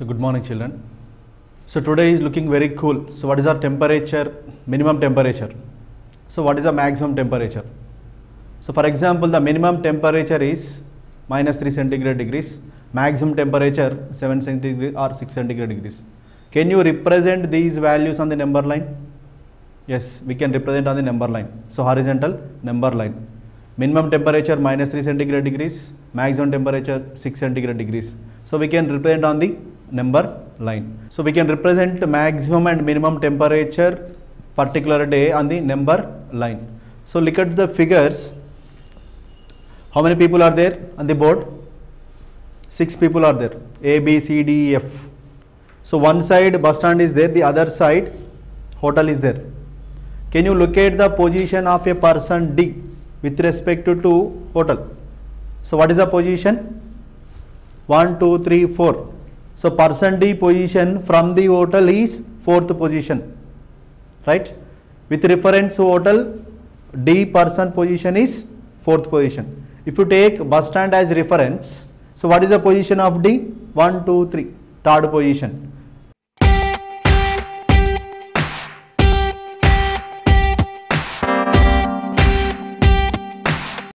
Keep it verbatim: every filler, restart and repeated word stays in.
So good morning, children. So today is looking very cool. So what is our temperature, minimum temperature? So what is the maximum temperature? So for example, the minimum temperature is minus three centigrade degrees, maximum temperature seven centigrade or six centigrade degrees. Can you represent these values on the number line? Yes, we can represent on the number line. So horizontal number line. Minimum temperature minus three centigrade degrees, maximum temperature six centigrade degrees. So we can represent on the number line. So we can represent maximum and minimum temperature particular day on the number line. So look at the figures. How many people are there on the board? Six people are there, A, B, C, D, E, F. So one side bus stand is there, the other side hotel is there. Can you locate the position of a person D with respect to, to hotel? So what is the position? one, two, three, four. So person D position from the hotel is fourth position, right? With reference to hotel, D person position is fourth position. If you take bus stand as reference, so what is the position of D? one, two, three, third position.